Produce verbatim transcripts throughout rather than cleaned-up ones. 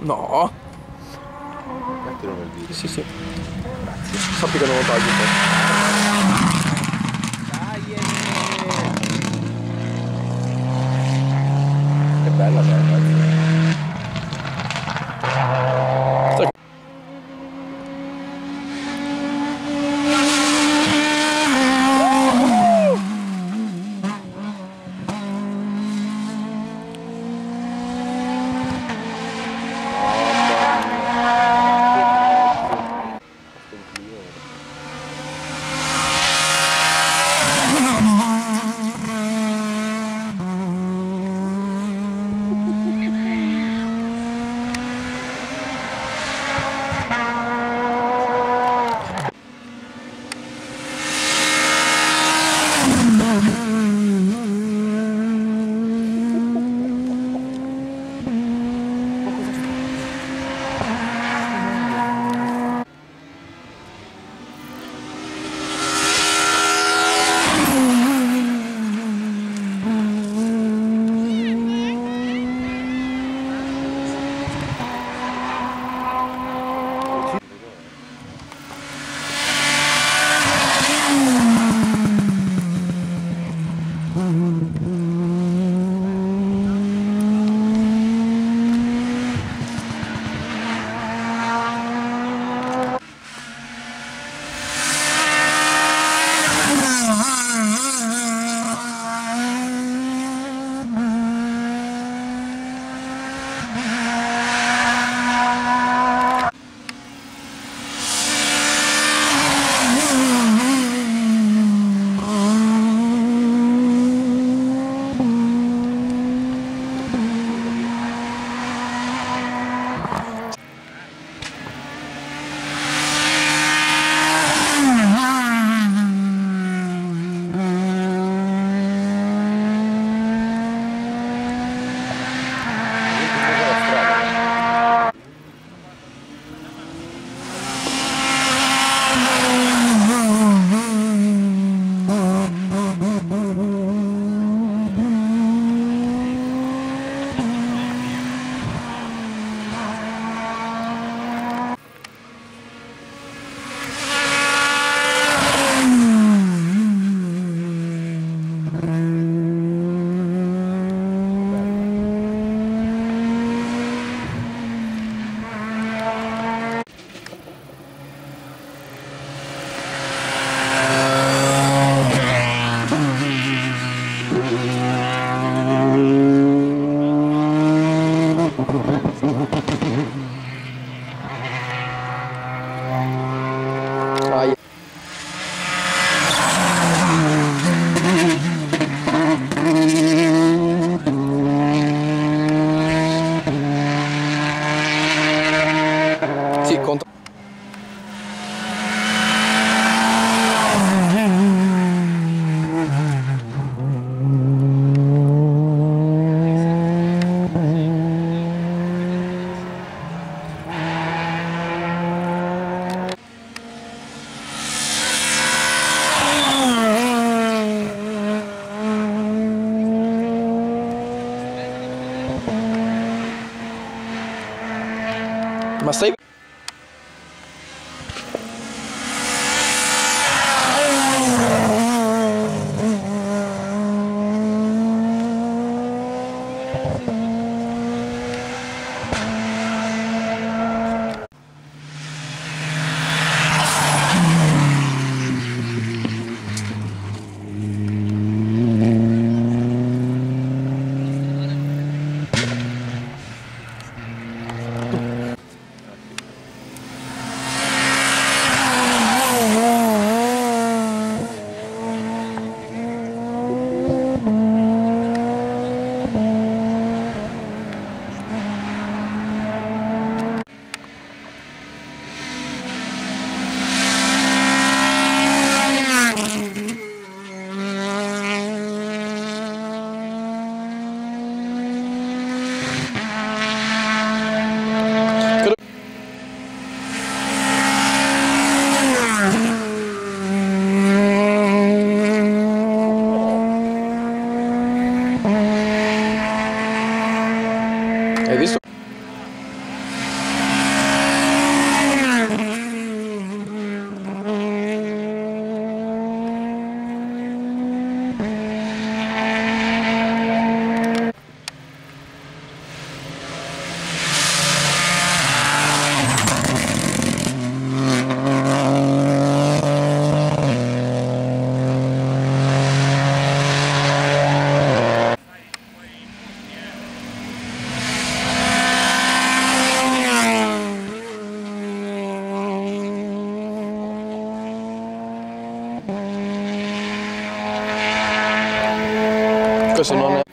No! Mettilo nel video. Sì, sì. Grazie. Sappi che non lo taglio poi. Che bella che è, ragazzi. Ma stai... Questo non è... Bye.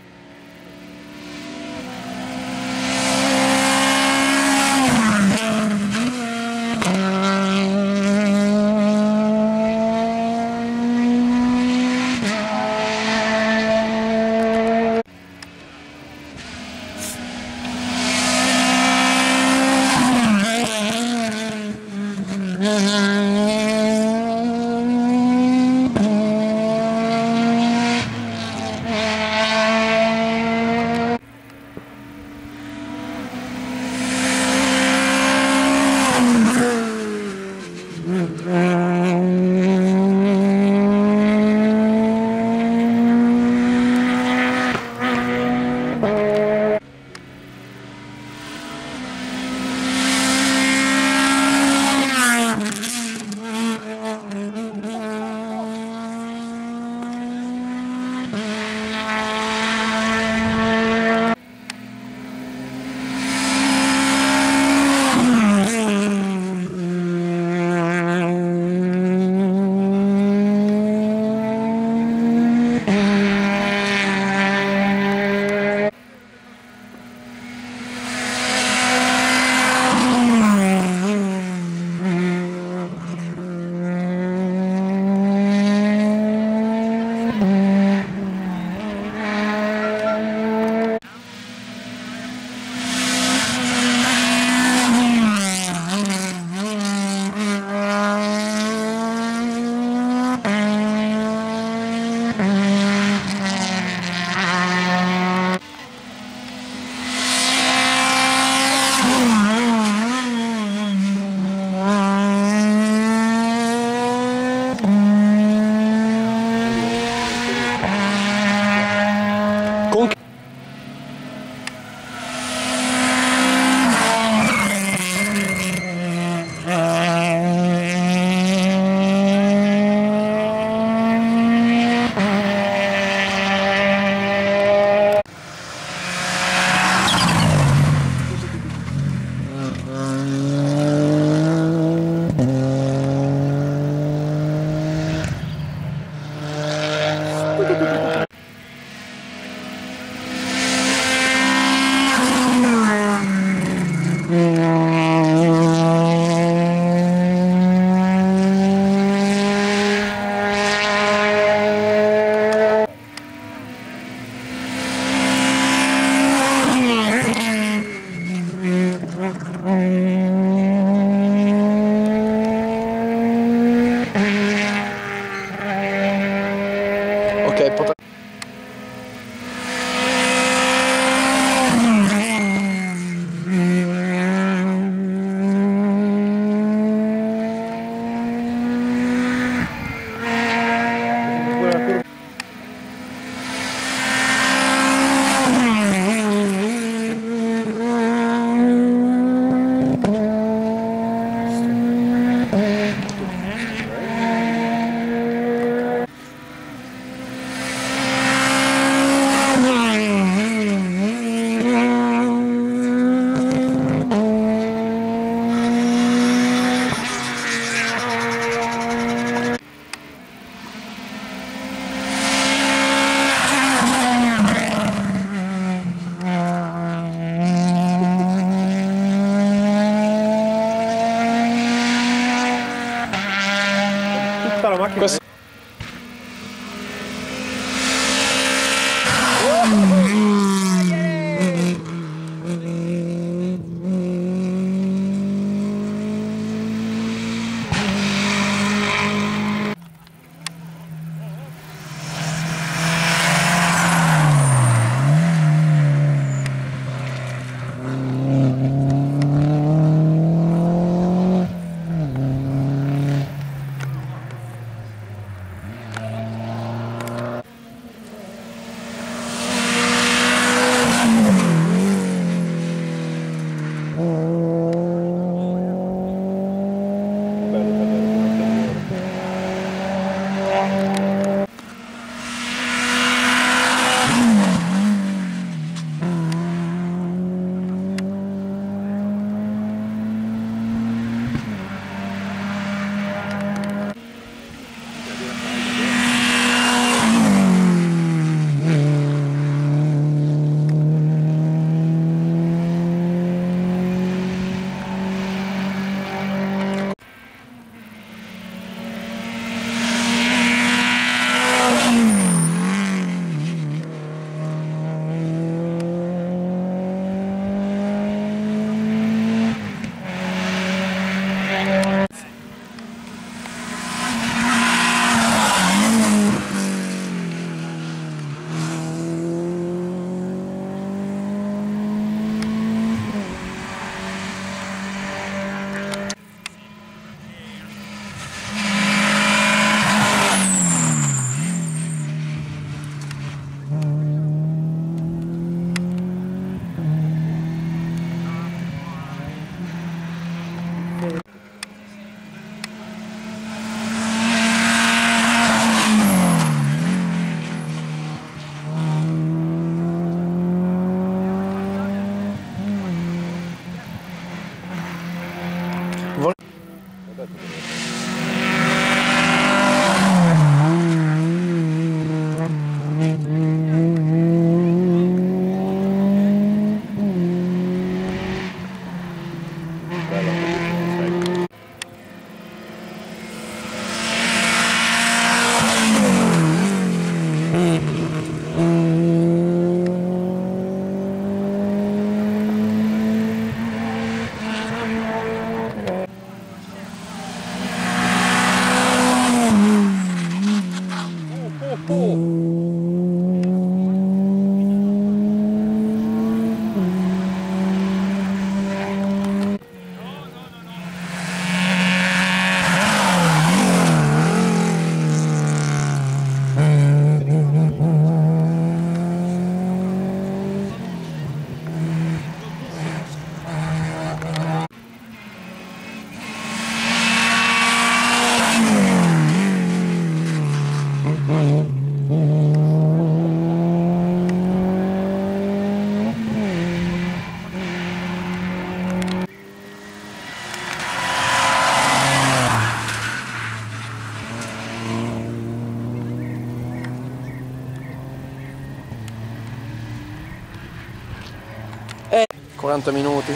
eh. quaranta minuti.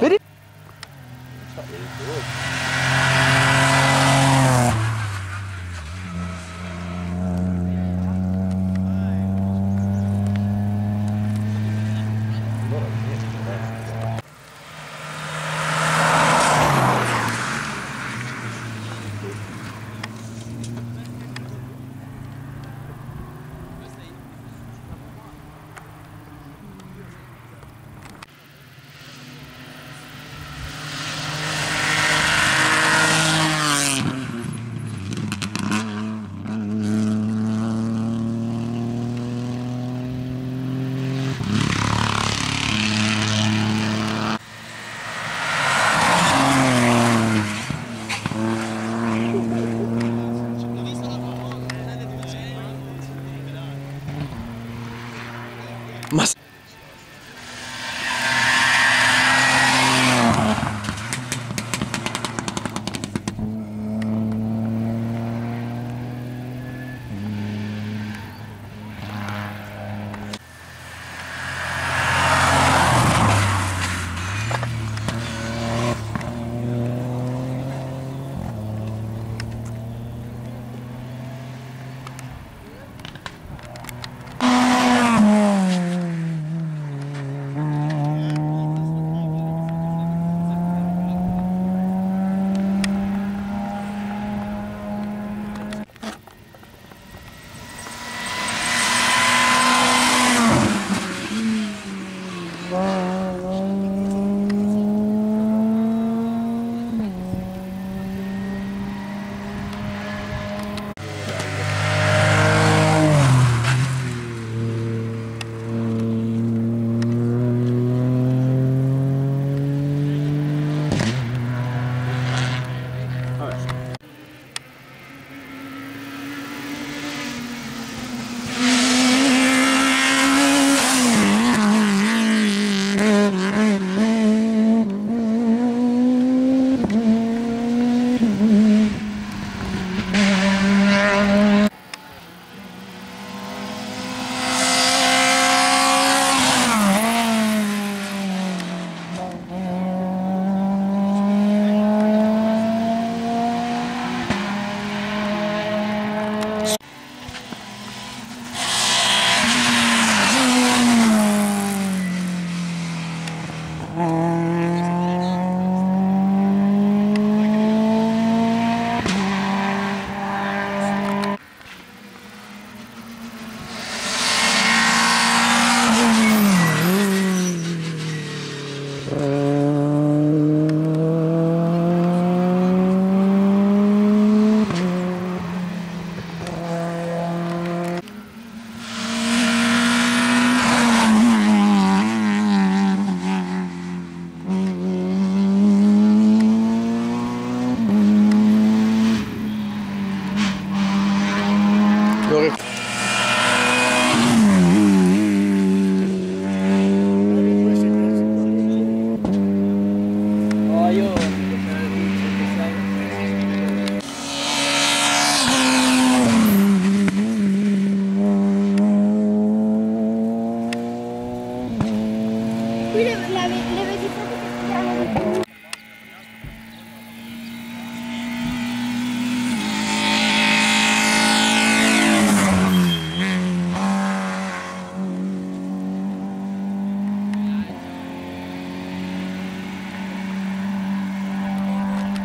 Vedi? Mas...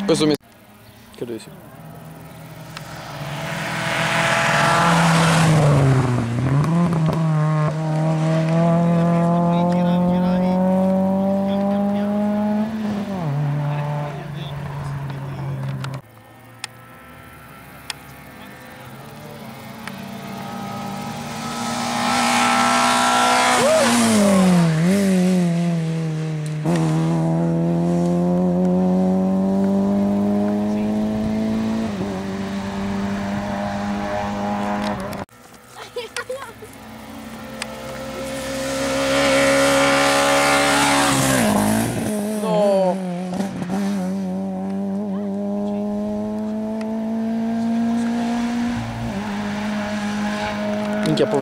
Questo mi... credo di sì. minchia po...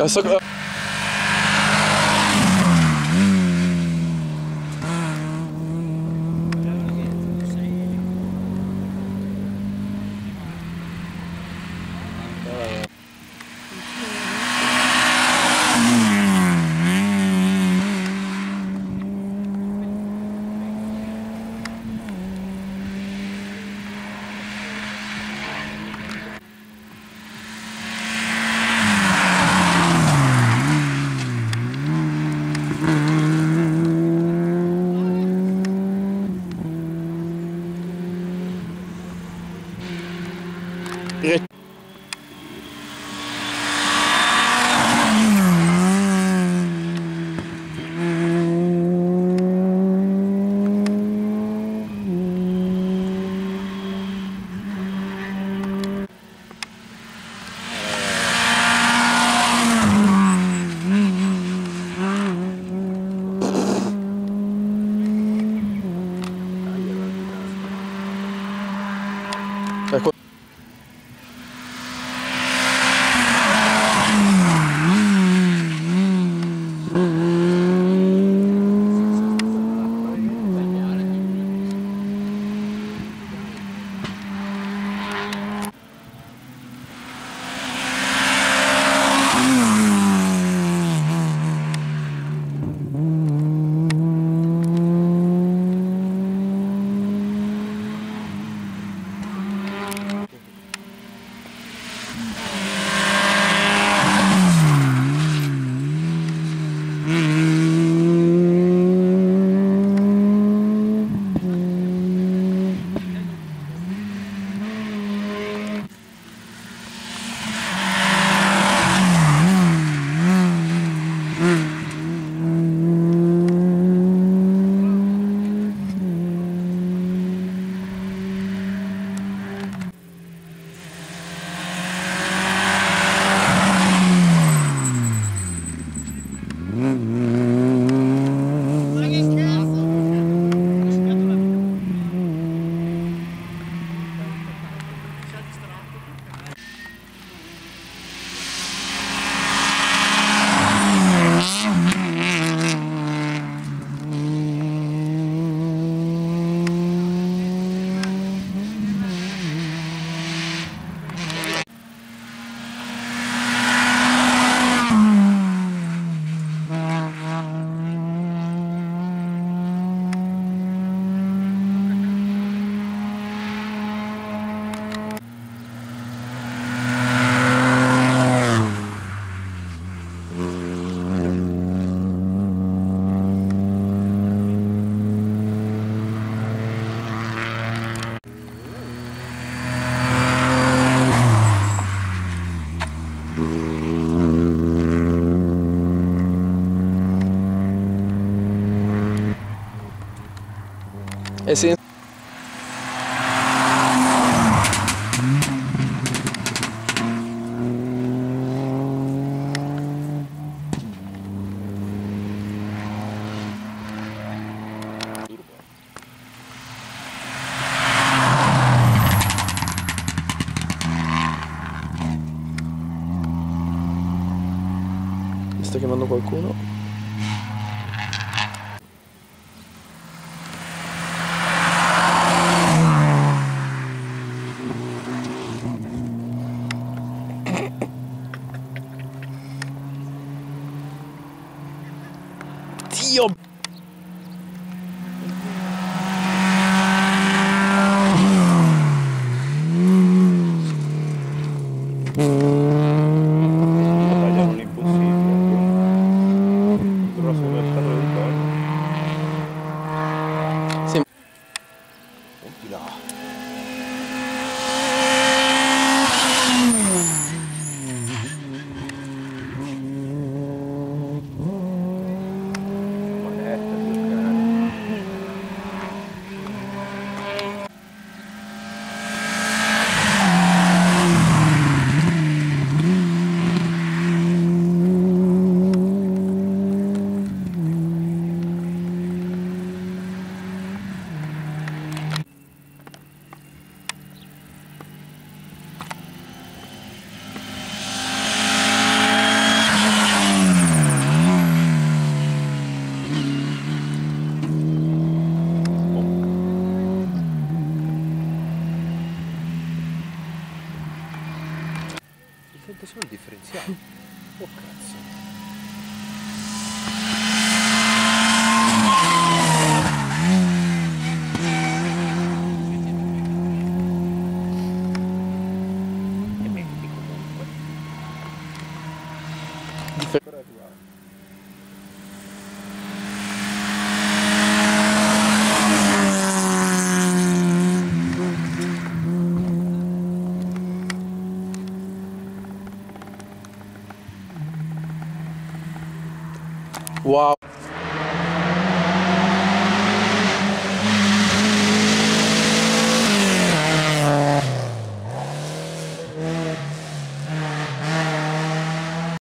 That's so good. Mi sta chiamando qualcuno? Dio! Sono differenziati. Oh cazzo. Wow.